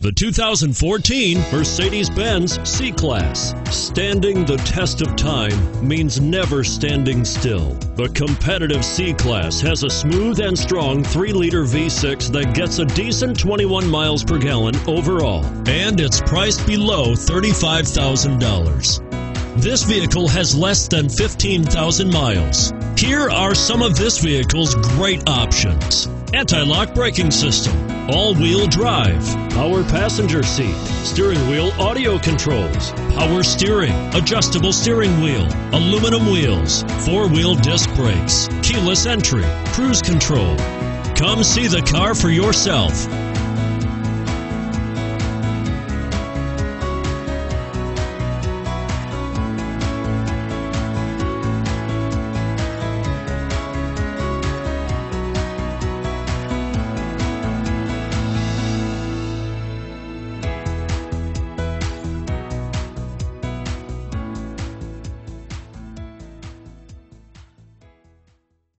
The 2014 Mercedes-Benz C-Class. Standing the test of time means never standing still. The competitive C-Class has a smooth and strong 3-liter V6 that gets a decent 21 miles per gallon overall, and it's priced below $35,000. This vehicle has less than 15,000 miles. Here are some of this vehicle's great options: anti-lock braking system, all-wheel drive, power passenger seat, steering wheel audio controls, power steering, adjustable steering wheel, aluminum wheels, four-wheel disc brakes, keyless entry, cruise control. Come see the car for yourself.